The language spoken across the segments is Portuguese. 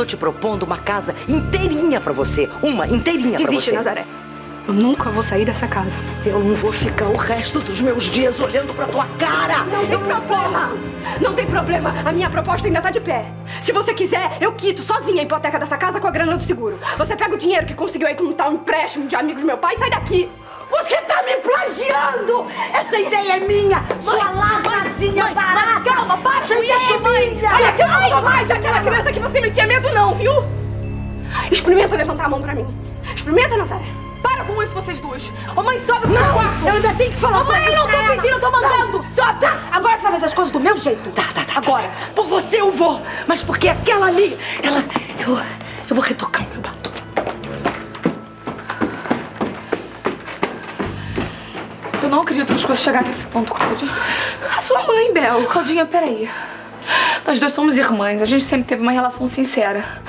Tô te propondo uma casa inteirinha pra você. Uma inteirinha pra você. Desiste, Nazaré. Eu nunca vou sair dessa casa. Eu não vou ficar o resto dos meus dias olhando pra tua cara. Não tem problema. Não tem problema. A minha proposta ainda tá de pé. Se você quiser, eu quito sozinha a hipoteca dessa casa com a grana do seguro. Você pega o dinheiro que conseguiu aí com um empréstimo de amigos do meu pai e sai daqui. Você tá me plagiando! Essa ideia é minha! Mãe, sua lavazinha barata! Calma, baixa isso, mãe! Olha, que eu não sou mais aquela criança que você não tinha medo não, viu? Experimenta levantar a mão pra mim. Experimenta, Nazaré. Para com isso, vocês duas. Ô mãe, sobe pro seu quarto. Eu ainda tenho que falar. Ô mãe, eu não tô pedindo, eu tô mandando. Sobe. Agora você vai fazer as coisas do meu jeito. Tá. Agora. Por você eu vou. Mas porque aquela ali, ela... Eu vou retocar o meu batom. Eu não acredito que as coisas chegaram a esse ponto, Cláudia. A sua mãe, Bel. Claudinha, peraí. Nós duas somos irmãs. A gente sempre teve uma relação sincera.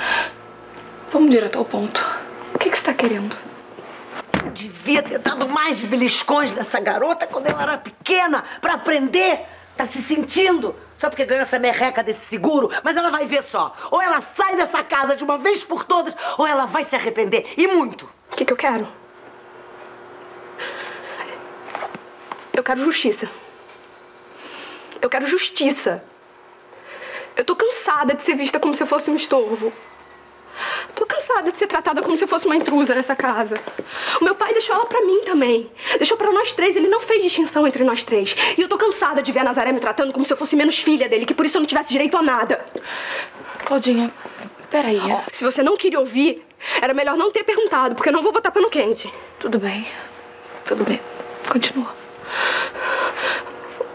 Vamos direto ao ponto. O que você tá querendo? Eu devia ter dado mais beliscões nessa garota quando eu era pequena, pra aprender. Tá se sentindo? Só porque ganhou essa merreca desse seguro. Mas ela vai ver só. Ou ela sai dessa casa de uma vez por todas, ou ela vai se arrepender. E muito. O que eu quero? Eu quero justiça. Eu quero justiça. Eu tô cansada de ser vista como se eu fosse um estorvo. Tô cansada de ser tratada como se eu fosse uma intrusa nessa casa. O meu pai deixou ela pra mim também. Deixou pra nós três. Ele não fez distinção entre nós três. E eu tô cansada de ver a Nazaré me tratando como se eu fosse menos filha dele, que por isso eu não tivesse direito a nada. Claudinha, peraí. Se você não queria ouvir, era melhor não ter perguntado, porque eu não vou botar pano quente. Tudo bem. Tudo bem. Continua.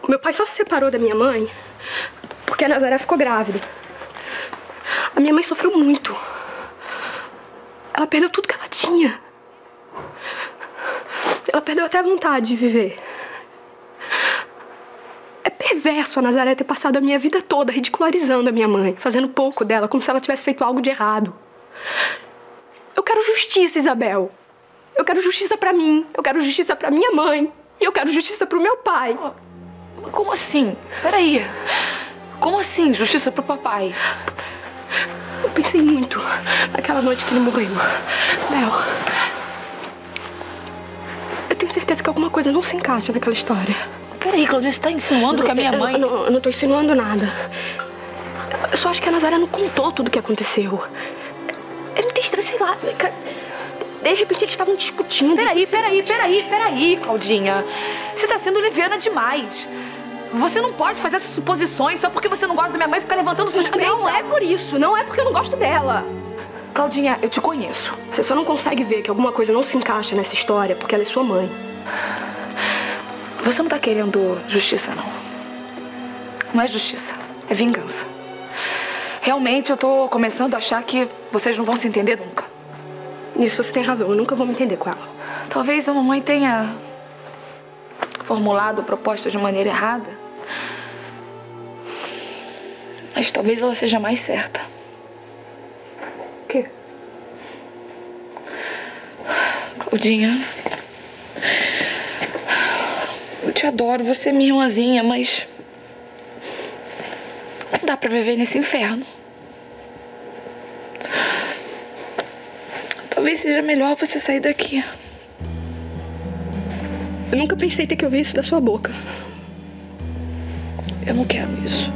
Meu pai só se separou da minha mãe porque a Nazaré ficou grávida. A minha mãe sofreu muito. Ela perdeu tudo que ela tinha. Ela perdeu até a vontade de viver. É perverso a Nazaré ter passado a minha vida toda ridicularizando a minha mãe, fazendo pouco dela, como se ela tivesse feito algo de errado. Eu quero justiça, Isabel. Eu quero justiça pra mim. Eu quero justiça pra minha mãe. E eu quero justiça pro meu pai. Como assim? Peraí. Como assim justiça pro papai? Eu pensei muito naquela noite que ele morreu. Léo, eu tenho certeza que alguma coisa não se encaixa naquela história. Peraí, Claudinha, você tá insinuando que a minha mãe... Eu não tô insinuando nada. Eu só acho que a Nazaré não contou tudo o que aconteceu. É muito estranho, sei lá... De repente eles estavam discutindo. Peraí, Claudinha. Você tá sendo leviana demais. Você não pode fazer essas suposições só porque você não gosta da minha mãe e ficar levantando suspeita. Não é por isso, não é porque eu não gosto dela. Claudinha, eu te conheço. Você só não consegue ver que alguma coisa não se encaixa nessa história porque ela é sua mãe. Você não tá querendo justiça, não. Não é justiça, é vingança. Realmente eu tô começando a achar que vocês não vão se entender nunca. Nisso você tem razão, eu nunca vou me entender com ela. Talvez a mamãe tenha formulado a proposta de maneira errada. Mas talvez ela seja mais certa. O quê? Claudinha, eu te adoro, você é minha irmãzinha, mas não dá pra viver nesse inferno. Talvez seja melhor você sair daqui. Eu nunca pensei ter que ouvir isso da sua boca. Eu não quero isso.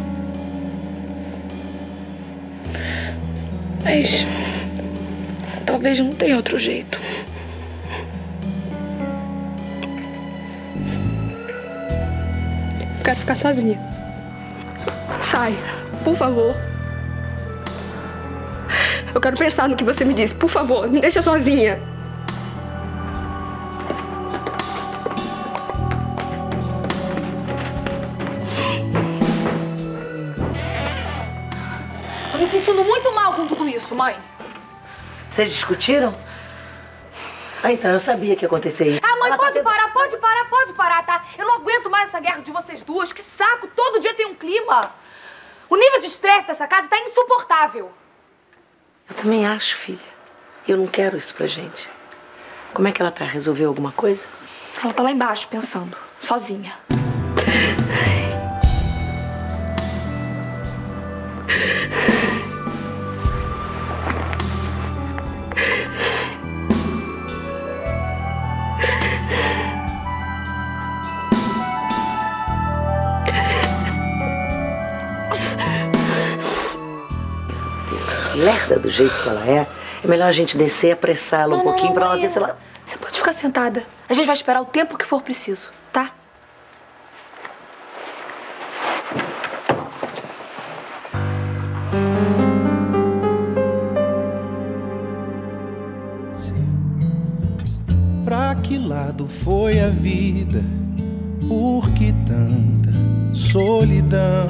Mas... talvez não tenha outro jeito. Eu quero ficar sozinha. Sai, por favor. Eu quero pensar no que você me disse. Por favor, me deixa sozinha. Tô me sentindo muito mal com tudo isso, mãe. Vocês discutiram? Ah, então, eu sabia que ia acontecer isso. Ah, mãe, pode parar, tá? Eu não aguento mais essa guerra de vocês duas. Que saco, todo dia tem um clima. O nível de estresse dessa casa tá insuportável. Eu também acho, filha. Eu não quero isso pra gente. Como é que ela tá? Resolveu alguma coisa? Ela tá lá embaixo, pensando. Sozinha. lerda do jeito que ela é, é melhor a gente descer e apressá-la um pouquinho pra ela ver se ela... Você pode ficar sentada. A gente vai esperar o tempo que for preciso, tá? Pra que lado foi a vida? Por que tanta solidão?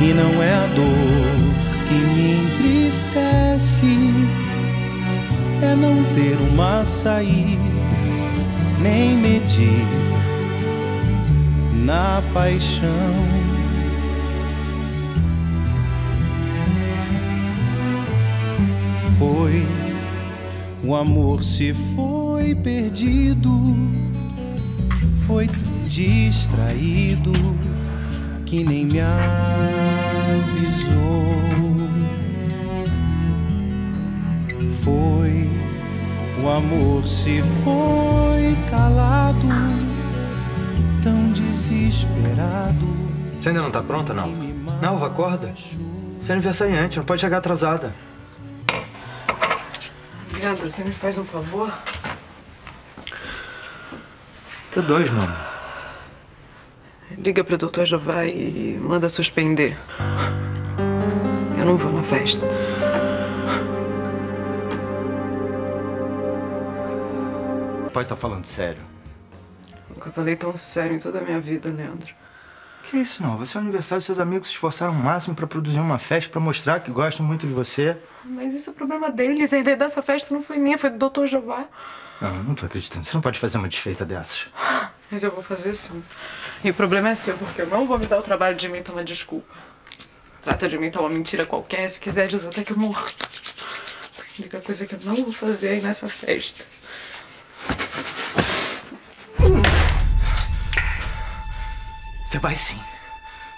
E não é a dor que me entristece, é não ter uma saída nem medida na paixão. Foi o amor, se foi perdido, foi tão distraído que nem me avisou. Foi o amor, se foi calado, tão desesperado. Você ainda não tá pronta, não? Nalva, acorda. Você é aniversariante, não pode chegar atrasada. Leandro, você me faz um favor? Tô dois, mano. Liga para o doutor Jová e manda suspender. Eu não vou na festa. O pai tá falando sério. Nunca falei tão sério em toda a minha vida, Leandro. Que isso, não? Você é aniversário, seus amigos se esforçaram o máximo para produzir uma festa, para mostrar que gostam muito de você. Mas isso é problema deles. A ideia dessa festa não foi minha, foi do doutor Jová. Não, não tô acreditando. Você não pode fazer uma desfeita dessas. Mas eu vou fazer sim. E o problema é seu, porque eu não vou me dar o trabalho de inventar uma desculpa. Trata de inventar uma mentira qualquer, se quiser diz até que eu morro. A única coisa que eu não vou fazer aí nessa festa. Você vai sim.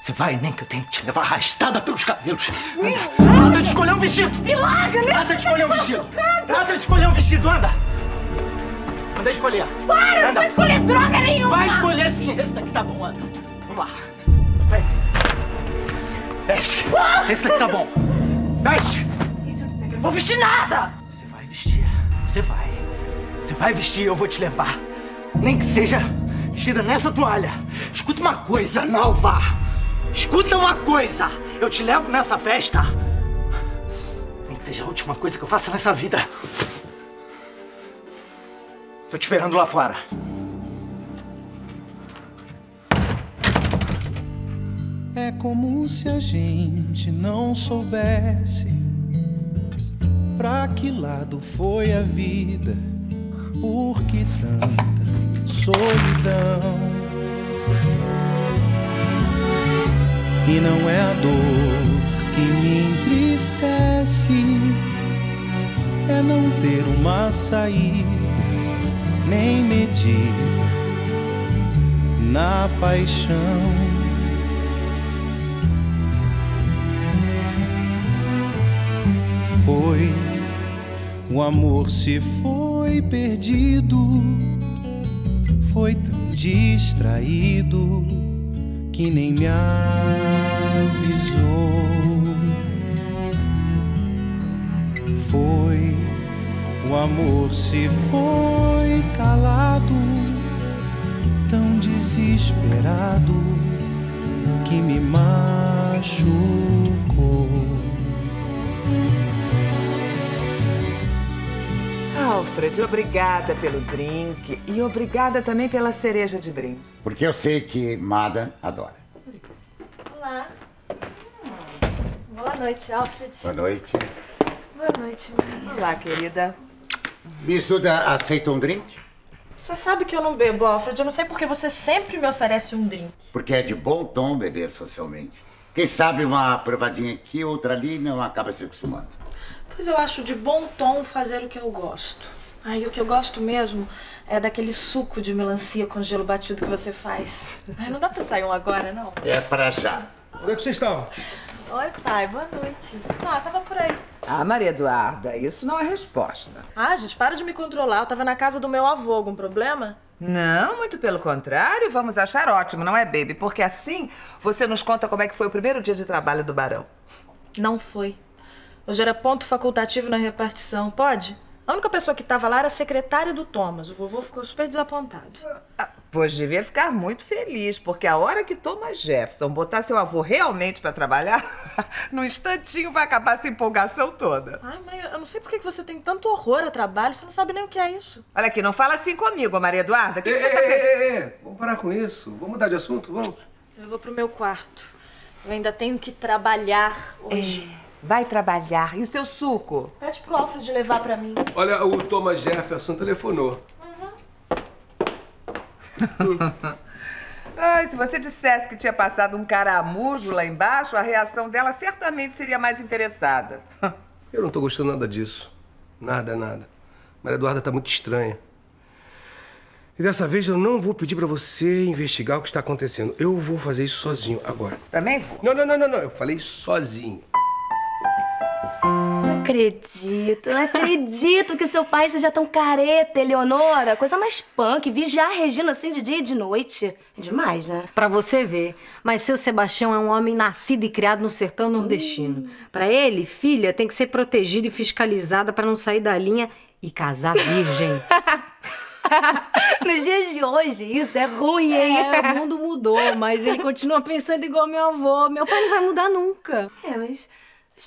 Você vai, nem que eu tenho que te levar arrastada pelos cabelos. Anda. Trata de escolher um vestido. Me larga, Léo. Trata de escolher um vestido. Trata de escolher um vestido, anda. Manda escolher. Para! Anda. Não vai escolher droga nenhuma! Vai escolher sim, esse daqui tá bom, anda. Vamos lá. Vem. Veste. Esse daqui tá bom. Veste! Isso eu não sei, eu não vou vestir nada! Você vai vestir. Você vai. Você vai vestir e eu vou te levar. Nem que seja vestida nessa toalha. Escuta uma coisa, Nalva. Escuta uma coisa. Eu te levo nessa festa. Nem que seja a última coisa que eu faça nessa vida. Tô te esperando lá fora. É como se a gente não soubesse pra que lado foi a vida, por que tanta solidão. E não é a dor que me entristece, é não ter uma saída nem medida na paixão. Foi o amor, se foi perdido, foi tão distraído que nem me avisou. Foi o amor, se foi calado, tão desesperado que me machucou. Alfred, obrigada pelo drink e obrigada também pela cereja de brinde. Porque eu sei que Madan adora. Olá. Boa noite, Alfred. Boa noite. Boa noite, Maria. Olá, querida. Bistuda, aceita um drink? Você sabe que eu não bebo, Alfred. Eu não sei porque você sempre me oferece um drink. Porque é de bom tom beber socialmente. Quem sabe uma provadinha aqui, outra ali, não acaba se acostumando. Pois eu acho de bom tom fazer o que eu gosto. Aí o que eu gosto mesmo é daquele suco de melancia com gelo batido que você faz. Ai, não dá pra sair um agora, não? É pra já. Onde é que vocês estão? Oi, pai. Boa noite. Ah, tava por aí. Ah, Maria Eduarda, isso não é resposta. Ah, gente, para de me controlar. Eu tava na casa do meu avô. Algum problema? Não, muito pelo contrário, vamos achar ótimo, não é, baby? Porque assim você nos conta como é que foi o primeiro dia de trabalho do Barão. Não foi. Hoje era ponto facultativo na repartição, pode? A única pessoa que estava lá era a secretária do Thomas. O vovô ficou super desapontado. Ah, pois devia ficar muito feliz, porque a hora que Thomas Jefferson botar seu avô realmente para trabalhar, num instantinho vai acabar essa empolgação toda. Ai, mãe, eu não sei por que você tem tanto horror a trabalho, você não sabe nem o que é isso. Olha aqui, não fala assim comigo, Maria Eduarda. Que você tá pensando? Vamos parar com isso. Vamos mudar de assunto, vamos? Eu vou pro meu quarto. Eu ainda tenho que trabalhar hoje. É. Vai trabalhar. E o seu suco? Pede pro Alfred levar pra mim. Olha, o Thomas Jefferson telefonou. Uhum. Ai, se você dissesse que tinha passado um caramujo lá embaixo, a reação dela certamente seria mais interessada. Eu não tô gostando nada disso. Nada, nada. Maria Eduarda tá muito estranha. E dessa vez eu não vou pedir pra você investigar o que está acontecendo. Eu vou fazer isso sozinho agora. Também vou? Não, não, não, não, não. Eu falei sozinho. Não acredito que seu pai seja tão careta, Eleonora. Coisa mais punk, vigiar a Regina assim de dia e de noite. É demais, né? Pra você ver, mas seu Sebastião é um homem nascido e criado no sertão nordestino. Pra ele, filha tem que ser protegida e fiscalizada pra não sair da linha e casar virgem. Nos dias de hoje, isso é ruim, hein? É, o mundo mudou, mas ele continua pensando igual meu avô. Meu pai não vai mudar nunca. É, mas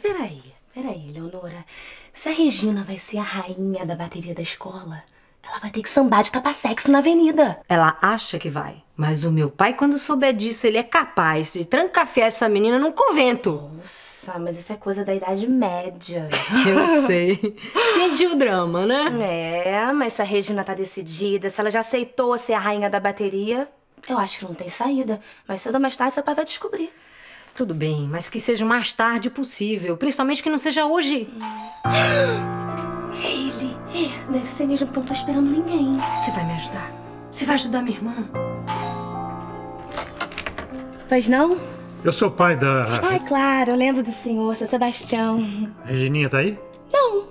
peraí, Eleonora. Se a Regina vai ser a rainha da bateria da escola, ela vai ter que sambar de tapa-sexo na avenida. Ela acha que vai. Mas o meu pai, quando souber disso, ele é capaz de trancafiar essa menina num convento. Nossa, mas isso é coisa da Idade Média. Eu sei. Sentiu o drama, né? É, mas se a Regina tá decidida, se ela já aceitou ser a rainha da bateria, eu acho que não tem saída. Mas cedo ou mais tarde, seu pai vai descobrir. Tudo bem, mas que seja o mais tarde possível. Principalmente que não seja hoje. É ele. É, deve ser mesmo, porque eu não tô esperando ninguém. Você vai me ajudar? Você vai ajudar minha irmã? Pois não? Eu sou pai da... Ah, é claro, eu lembro do senhor, seu Sebastião. A Regininha tá aí? Não.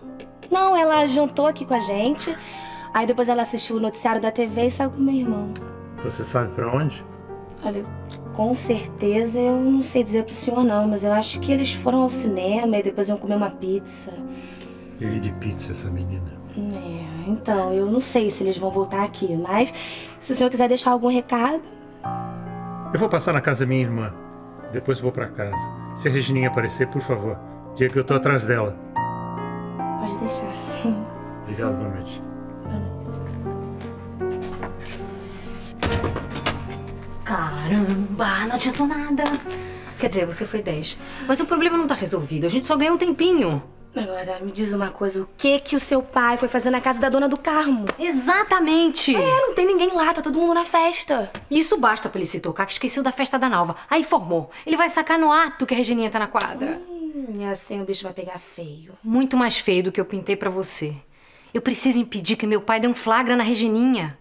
Não, ela jantou aqui com a gente. Aí depois ela assistiu o noticiário da TV e saiu com meu irmão. Você sabe pra onde? Olha, com certeza eu não sei dizer pro senhor não, mas eu acho que eles foram ao cinema e depois iam comer uma pizza. Vive de pizza essa menina. É, então, eu não sei se eles vão voltar aqui, mas se o senhor quiser deixar algum recado... Eu vou passar na casa da minha irmã, depois vou pra casa. Se a Regininha aparecer, por favor, diga que eu tô atrás dela. Pode deixar. Obrigado, boa noite. Caramba, não adiantou nada. Quer dizer, você foi 10. Mas o problema não tá resolvido, a gente só ganhou um tempinho. Agora, me diz uma coisa, o que que o seu pai foi fazer na casa da dona do Carmo? Exatamente! É, não tem ninguém lá, tá todo mundo na festa. Isso basta pra ele se tocar que esqueceu da festa da Nalva. Aí formou, ele vai sacar no ato que a Regininha tá na quadra. E assim o bicho vai pegar feio. Muito mais feio do que eu pintei pra você. Eu preciso impedir que meu pai dê um flagra na Regininha.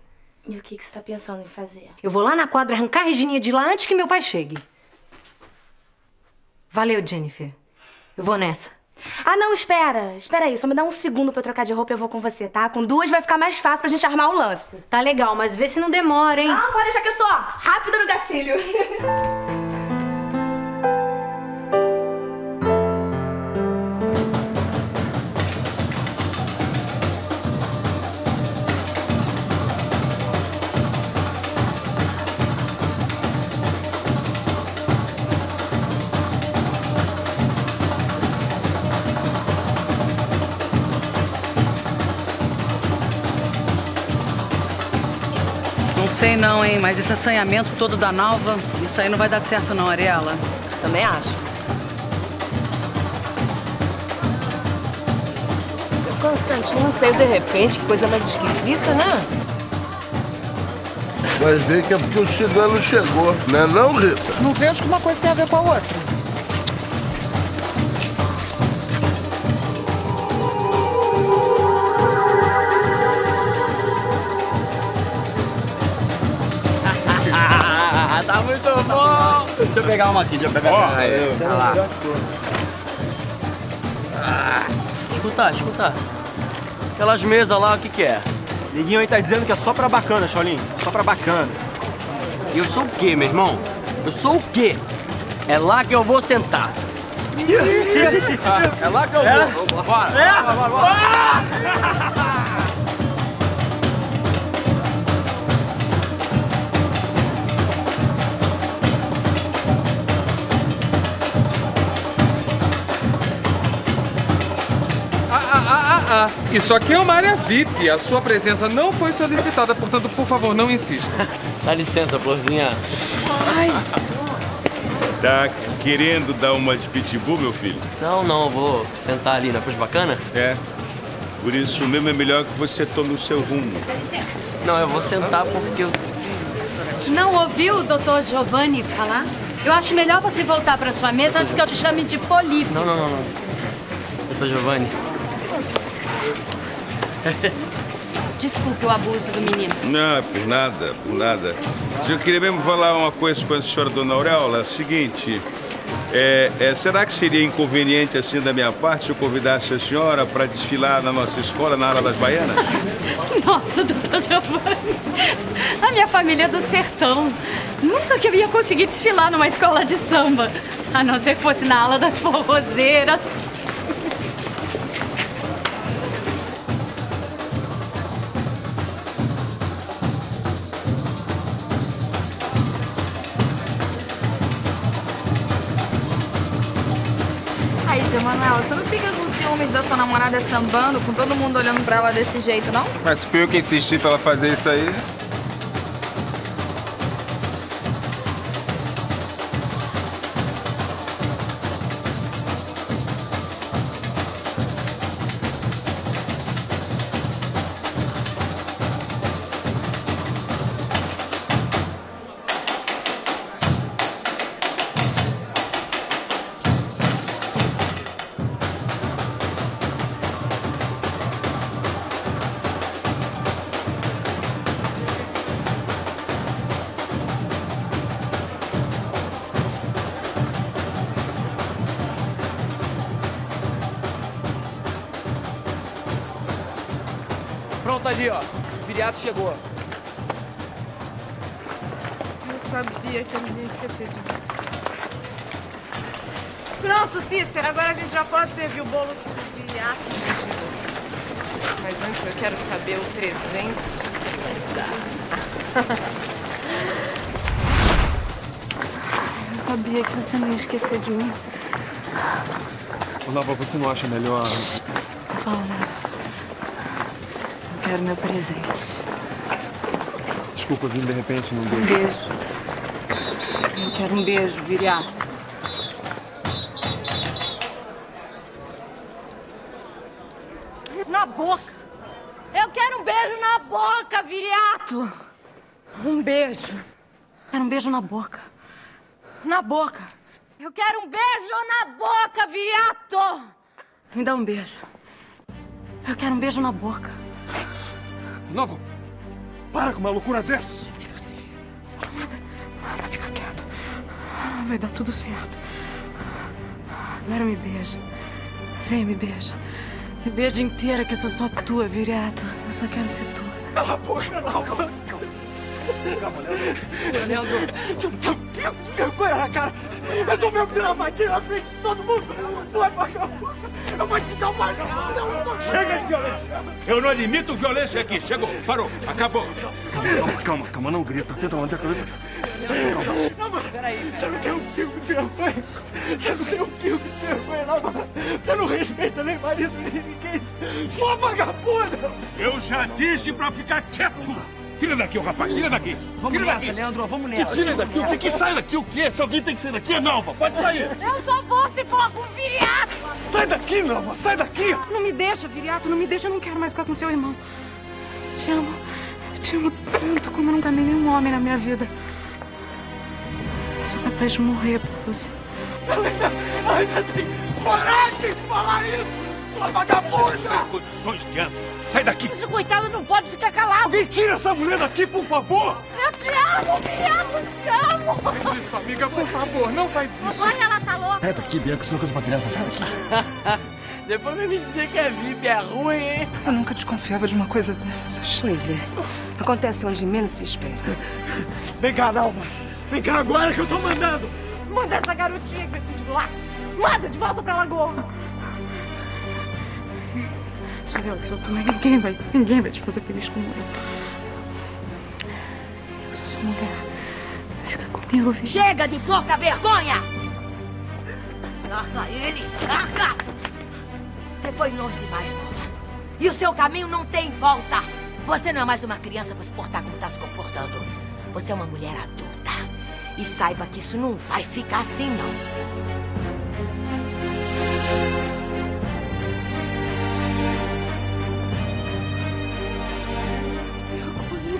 E o que você tá pensando em fazer? Eu vou lá na quadra arrancar a Regininha de lá antes que meu pai chegue. Valeu, Jennifer. Eu vou nessa. Ah, não, espera. Espera aí, só me dá um segundo pra eu trocar de roupa e eu vou com você, tá? Com duas vai ficar mais fácil pra gente armar o lance. Tá legal, mas vê se não demora, hein? Ah, pode deixar que eu sou rápida no gatilho. Sei não, hein? Mas esse assanhamento todo da Nalva, isso aí não vai dar certo não, Ariela. Também acho. Seu Constantino saiu de repente, que coisa mais esquisita, né? Mas vê que é porque o cigano chegou, né não, Rita? Não vejo que uma coisa tem a ver com a outra. Tá muito bom! Deixa eu pegar uma aqui, Aí, tá lá. Escuta. Aquelas mesas lá, o que que é? Liguinho aí tá dizendo que é só pra bacana, Xolim. Só pra bacana. E eu sou o quê, meu irmão? Eu sou o quê? É lá que eu vou sentar. É lá que eu vou. Bora, bora, bora. Isso aqui é uma área VIP. A sua presença não foi solicitada, portanto, por favor, não insista. Dá licença, florzinha. Ai. Tá querendo dar uma de pitbull, meu filho? Não, não. Vou sentar ali na coisa bacana. É. Por isso mesmo é melhor que você tome o seu rumo. Dá licença. Não, eu vou sentar porque eu... Não ouviu o doutor Giovanni falar? Eu acho melhor você voltar pra sua mesa antes que eu te chame de polípio. Não, não, não, não. Doutor Giovanni. Desculpe o abuso do menino. Não, por nada, por nada. Eu queria mesmo falar uma coisa com a senhora dona Aureola. É o seguinte, será que seria inconveniente assim da minha parte se eu convidasse a senhora para desfilar na nossa escola, na Ala das Baianas? Nossa, doutor Giovanni, a minha família é do sertão. Nunca que eu ia conseguir desfilar numa escola de samba, a não ser que fosse na Ala das Forrozeiras. Você não fica com ciúmes da sua namorada sambando, com todo mundo olhando pra ela desse jeito, não? Mas foi eu que insisti pra ela fazer isso aí. Ali, ó. O Viriato chegou. Eu sabia que eu não ia esquecer de mim. Pronto, Cícero. Agora a gente já pode servir o bolo que o Viriato chegou. Mas antes eu quero saber o presente que vai dar. Eu sabia que você não ia esquecer de mim. Ô, Nalva, você não acha melhor... Não fala nada. Eu quero meu presente. Desculpa, eu vim de repente, não deu. Um beijo. Eu quero um beijo, Viriato. Na boca. Eu quero um beijo na boca, Viriato. Um beijo. Eu quero um beijo na boca. Na boca. Eu quero um beijo na boca, Viriato. Me dá um beijo. Eu quero um beijo na boca. Nalva, para com uma loucura dessas! Fala nada, fica quieto. Vai dar tudo certo. Agora me beija. Vem, me beija. Me beija inteira, que eu sou só tua, Viriato. Eu só quero ser tua. Cala a boca, Nalva! Calma, Leandro. Você não tem um pingo de vergonha na cara. Resolveu me gravadinha na frente de todo mundo. Não é vagabundo. Eu vou te dar uma... Chega de violência. Eu não admito violência aqui. Chegou, parou, acabou. Calma, não grita. Tenta manter a cabeça. Calma. Não, peraí. Você não tem um pingo de vergonha. Você não tem um pingo de vergonha, não. Você não respeita nem marido, nem ninguém. Sua vagabunda. Eu já disse pra ficar quieto. Tira daqui, rapaz, tira daqui. Vamos nessa, Leandro, vamos nessa. Tira daqui, o que que sai daqui, o quê? Se alguém tem que sair daqui, é Nalva, pode sair. Eu só vou se for com o Viriato. Sai daqui, Nalva, sai daqui. Não me deixa, Viriato, não me deixa, eu não quero mais ficar com seu irmão. Eu te amo tanto como eu nunca amei nenhum homem na minha vida. Eu sou capaz de morrer por você. Ainda tem coragem de falar isso. Sua vagabunda! Você não tem condições de andar. Sai daqui! Esse coitado não pode ficar calado! Alguém tira essa mulher daqui, por favor! Eu te amo, te amo! Faz isso, amiga, por favor, não faz isso! Agora ela tá louca! Sai daqui, Bianca, isso não é coisa pra criança, sai daqui! Depois vai me dizer que a VIP é ruim, hein? Eu nunca desconfiava de uma coisa dessas. Pois é. Acontece onde menos se espera. Vem cá, Nalva. Vem cá agora que eu tô mandando. Manda essa garotinha que vai pedir lá. Manda de volta pra Lagoa. Isabel, se eu tomar, ninguém vai te fazer feliz como eu. Eu sou sua mulher. Fica comigo, filho. Chega de pouca vergonha! Larga ele! Larga! Você foi longe demais, Nalva. E o seu caminho não tem volta. Você não é mais uma criança pra se portar como tá se comportando. Você é uma mulher adulta. E saiba que isso não vai ficar assim, não.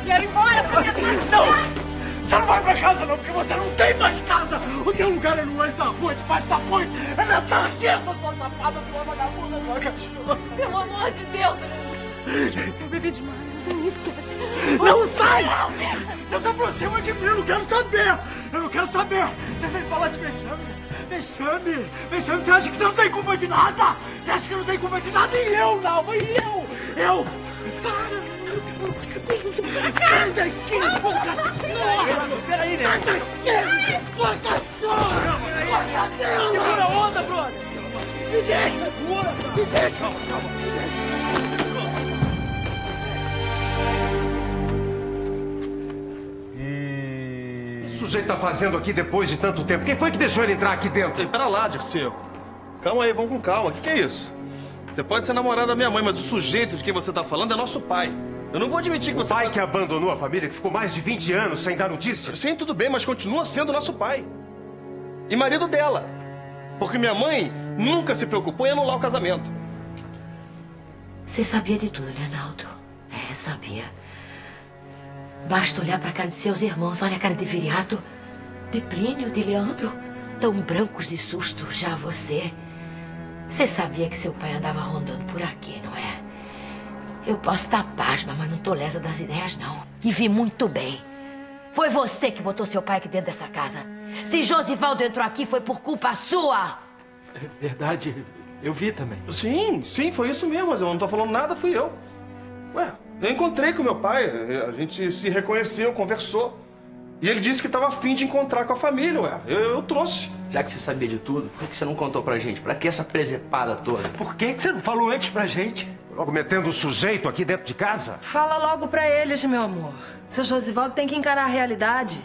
Quero ir embora! Não! Você não vai pra casa não, porque você não tem mais casa! O seu lugar é no olho da rua, debaixo da ponte! É na sarjeta, sua safada, sua vagabunda, sua cachorra! Pelo amor de Deus! Eu bebi demais, você me esquece! Não sai! Não se aproxima de mim, eu não quero saber! Eu não quero saber! Você vem falar de vexame, vexame! Você acha que você não tem culpa de nada? Você acha que eu não tenho culpa de nada? E eu, Nalva, e eu! Para! Sai daqui, foca-sora! Peraí, né? Sai daqui, foca-sora! Foca-sora! Segura a onda, brother! Me deixa! Segura, me deixa! Calma, calma! E... o que o sujeito tá fazendo aqui depois de tanto tempo? Quem foi que deixou ele entrar aqui dentro? Pera lá, Dirceu. Calma aí, vamos com calma. O que é isso? Você pode ser namorada da minha mãe, mas o sujeito de quem você tá falando é nosso pai. Eu não vou admitir que você... O pai que abandonou a família, que ficou mais de 20 anos sem dar notícia? Sim, tudo bem, mas continua sendo nosso pai. E marido dela. Porque minha mãe nunca se preocupou em anular o casamento. Você sabia de tudo, Leonardo. É, sabia. Basta olhar pra cara de seus irmãos. Olha a cara de Viriato, de Plínio, de Leandro. Tão brancos de susto, já você. Você sabia que seu pai andava rondando por aqui, não é? Eu posso estar pasma, mas não tô lesa das ideias, não. E vi muito bem. Foi você que botou seu pai aqui dentro dessa casa. Se Josivaldo entrou aqui, foi por culpa sua. É verdade, eu vi também. Sim, foi isso mesmo, mas eu não tô falando nada, fui eu. Ué, eu encontrei com meu pai, a gente se reconheceu, conversou. E ele disse que tava afim de encontrar com a família, ué. Eu trouxe. Já que você sabia de tudo, por que você não contou pra gente? Pra que essa presepada toda? Por que você não falou antes pra gente? Logo metendo o sujeito aqui dentro de casa? Fala logo pra eles, meu amor. Seu Josivaldo tem que encarar a realidade.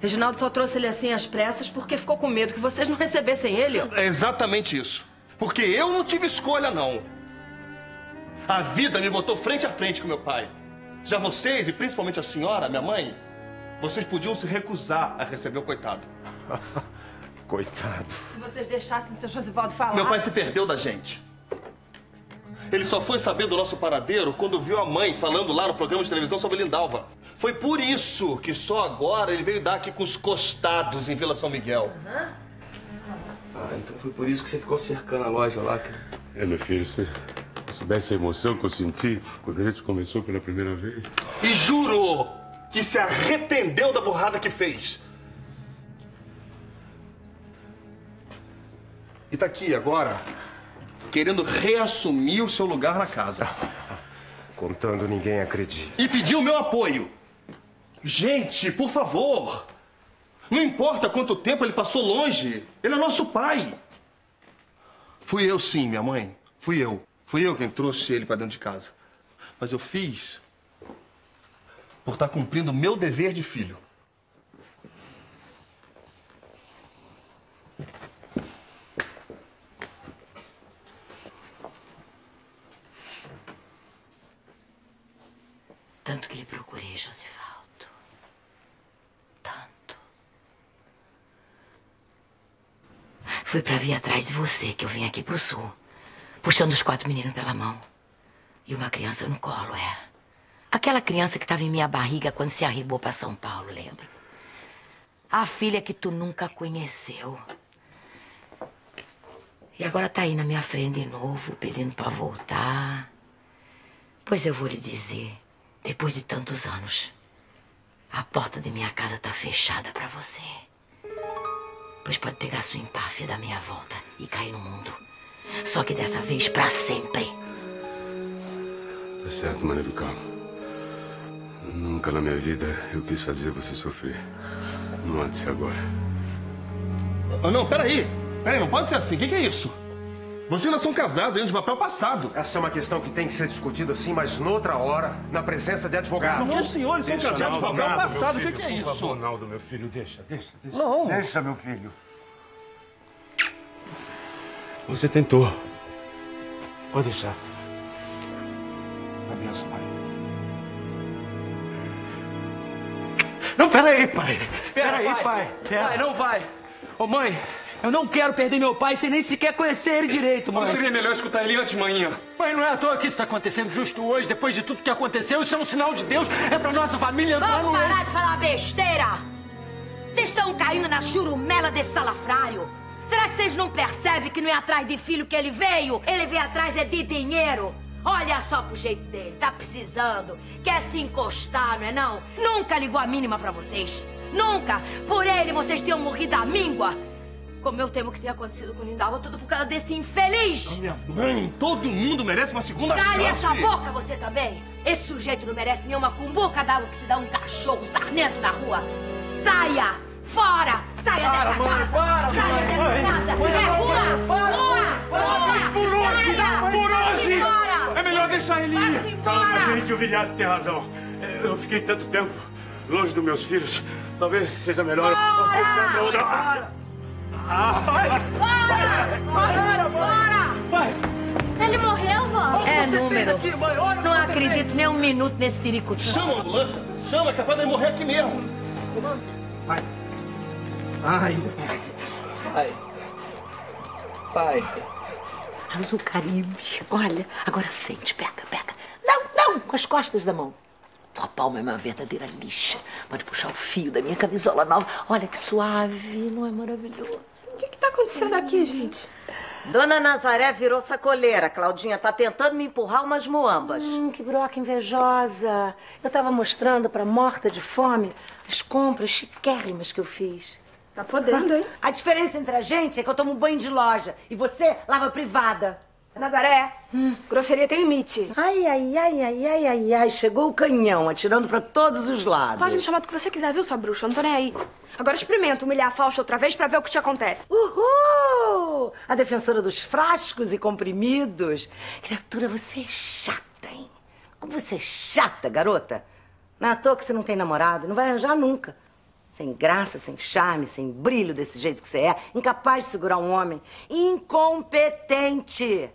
Reginaldo só trouxe ele assim às pressas porque ficou com medo que vocês não recebessem ele. É exatamente isso. Porque eu não tive escolha, não. A vida me botou frente a frente com meu pai. Já vocês, e principalmente a senhora, minha mãe, vocês podiam se recusar a receber o coitado. Coitado. Se vocês deixassem seu Josivaldo falar... Meu pai se perdeu da gente. Ele só foi saber do nosso paradeiro quando viu a mãe falando lá no programa de televisão sobre Lindalva. Foi por isso que só agora ele veio dar aqui com os costados em Vila São Miguel. Ah, então foi por isso que você ficou cercando a loja lá, cara. É, meu filho, se soubesse a emoção que eu senti quando a gente conversou pela primeira vez... E juro que se arrependeu da burrada que fez. E tá aqui agora... querendo reassumir o seu lugar na casa. Contando, ninguém acredita. E pediu o meu apoio. Gente, por favor. Não importa quanto tempo ele passou longe. Ele é nosso pai. Fui eu sim, minha mãe. Fui eu quem trouxe ele pra dentro de casa. Mas eu fiz por estar cumprindo o meu dever de filho. Tanto que lhe procurei, Josivaldo. Tanto. Foi pra vir atrás de você que eu vim aqui pro sul. Puxando os 4 meninos pela mão. E uma criança no colo, é. Aquela criança que tava em minha barriga quando se arribou pra São Paulo, lembra? A filha que tu nunca conheceu. E agora tá aí na minha frente de novo, pedindo pra voltar. Pois eu vou lhe dizer... Depois de tantos anos, a porta de minha casa tá fechada pra você. Pois pode pegar sua empáfia da minha volta e cair no mundo. Só que dessa vez pra sempre. Tá certo, Maria do Carmo. Nunca na minha vida eu quis fazer você sofrer. Não há de ser agora. Oh, não, peraí! Peraí, não pode ser assim. O que é isso? Vocês ainda são casados, ainda de papel passado. Essa é uma questão que tem que ser discutida, sim, mas noutra hora, na presença de advogado. Não, senhores, são casados de papel passado. O que é isso? Por favor, Ronaldo, meu filho, deixa. Não. Deixa, meu filho. Você tentou. Pode deixar. Dá benção, pai. Não, peraí, pai. Pera aí, pai. Pai, não vai. Ô, mãe... Eu não quero perder meu pai sem nem sequer conhecer ele direito, mãe. Não seria melhor escutar ele antes, manhinha? Mãe, não é à toa que isso tá acontecendo justo hoje, depois de tudo que aconteceu. Isso é um sinal de Deus, é pra nossa família andar no... Vamos parar de falar besteira! Vocês estão caindo na churumela desse salafrário. Será que vocês não percebem que não é atrás de filho que ele veio? Ele veio atrás é de dinheiro. Olha só pro jeito dele, tá precisando. Quer se encostar, não é não? Nunca ligou a mínima pra vocês. Nunca! Por ele vocês tenham morrido a míngua. Como eu temo que tenha acontecido com Lindalva, tudo por causa desse infeliz! A minha mãe, todo mundo merece uma segunda chance! Cale essa boca, você também! Esse sujeito não merece nenhuma cumbuca d'água que se dá um cachorro sarnento na rua! Saia! Fora! Saia dessa casa! Saia dessa casa! É rua! Saia! Por hoje! É melhor deixar ele ir! Calma, gente, o Viriato tem razão. Eu fiquei tanto tempo longe dos meus filhos. Talvez seja melhor... Fora! Bora! Ele morreu, vó? É, número. Aqui, mãe, não acredito nem um minuto nesse ciricutico. Chama a ambulância. Chama, capaz de morrer aqui mesmo. Pai. Pai. Azul Caribe. Olha, agora sente. Pega. Não, com as costas da mão. Tua palma é uma verdadeira lixa. Pode puxar o fio da minha camisola nova. Olha que suave, não é maravilhoso? O que tá acontecendo aqui, gente? Dona Nazaré virou sacoleira. Claudinha tá tentando me empurrar umas moambas. Que broca invejosa. Eu tava mostrando pra morta de fome as compras chiquérrimas que eu fiz. Tá podendo, hein? A diferença entre a gente é que eu tomo banho de loja e você lava privada. Nazaré, grosseria tem limite. Ai, chegou o canhão, atirando pra todos os lados. Pode me chamar do que você quiser, viu, sua bruxa? Eu não tô nem aí. Agora experimenta humilhar a Fausta outra vez pra ver o que te acontece. Uhul! A defensora dos frascos e comprimidos. Criatura, você é chata, hein? Como você é chata, garota. Não é à toa que você não tem namorado, não vai arranjar nunca. Sem graça, sem charme, sem brilho desse jeito que você é. Incapaz de segurar um homem. Incompetente.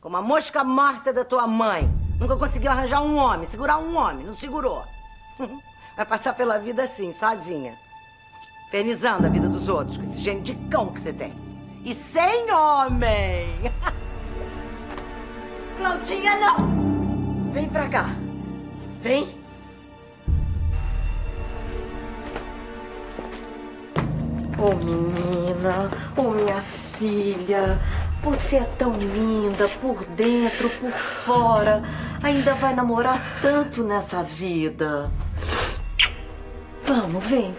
Como a mosca morta da tua mãe. Nunca conseguiu arranjar um homem, segurar um homem. Não segurou. Vai passar pela vida assim, sozinha. Infernizando a vida dos outros, com esse gênio de cão que você tem. E sem homem. Claudinha, não! Vem pra cá. Vem. Ô, menina. Ô, minha filha. Você é tão linda, por dentro, por fora. Ainda vai namorar tanto nessa vida. Vamos, vem.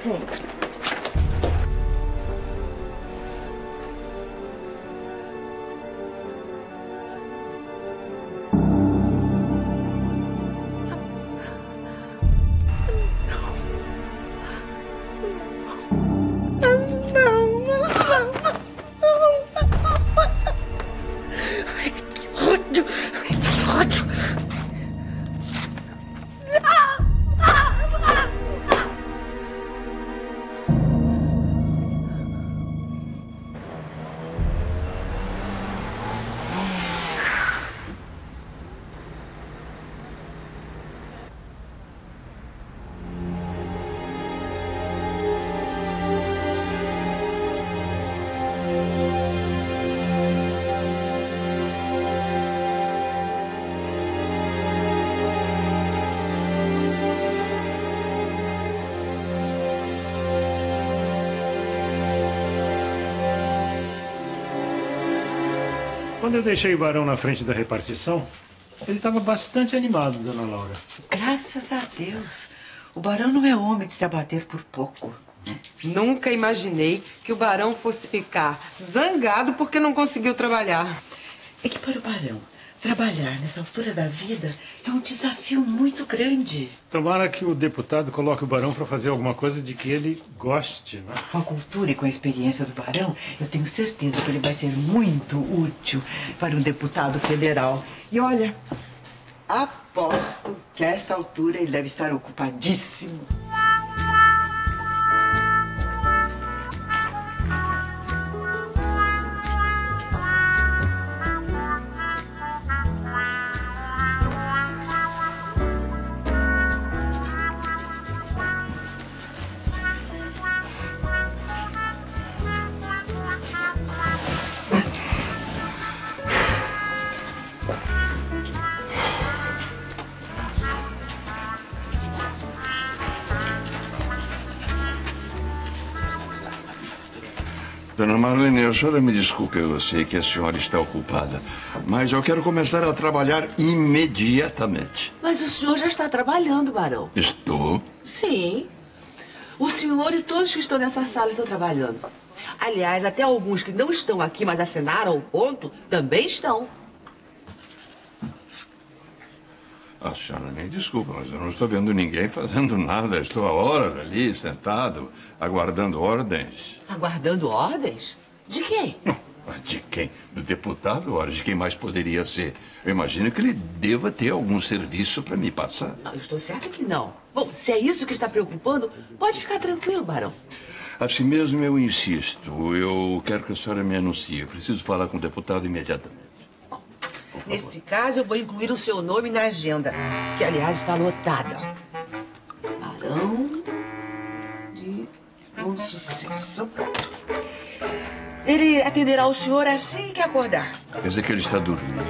Quando eu deixei o barão na frente da repartição, ele estava bastante animado, dona Laura. Graças a Deus. O barão não é homem de se abater por pouco. Nunca imaginei que o barão fosse ficar zangado porque não conseguiu trabalhar. É que para o barão, trabalhar nessa altura da vida é um desafio muito grande. Tomara que o deputado coloque o barão para fazer alguma coisa de que ele goste, né? Com a cultura e com a experiência do barão, eu tenho certeza que ele vai ser muito útil para um deputado federal. E olha, aposto que a essa altura ele deve estar ocupadíssimo. Dona Marlene, a senhora me desculpe, eu sei que a senhora está ocupada, mas eu quero começar a trabalhar imediatamente. Mas o senhor já está trabalhando, barão. Estou? Sim. O senhor e todos que estão nessa sala estão trabalhando. Aliás, até alguns que não estão aqui, mas assinaram o ponto, também estão. A senhora me desculpa, mas eu não estou vendo ninguém fazendo nada. Estou há horas ali, sentado, aguardando ordens. Aguardando ordens? De quem? Não, de quem? Do deputado, ora, de quem mais poderia ser? Eu imagino que ele deva ter algum serviço para me passar. Não, eu estou certa que não. Bom, se é isso que está preocupando, pode ficar tranquilo, barão. Assim mesmo eu insisto. Eu quero que a senhora me anuncie. Eu preciso falar com o deputado imediatamente. Nesse caso, eu vou incluir o seu nome na agenda, que, aliás, está lotada. Barão de um sucesso. Ele atenderá o senhor assim que acordar. Quer dizer que ele está dormindo?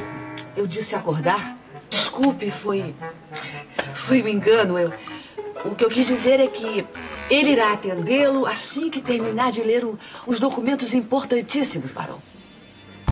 Eu disse acordar? Desculpe, foi um engano. O que eu quis dizer é que ele irá atendê-lo assim que terminar de ler uns documentos importantíssimos, barão.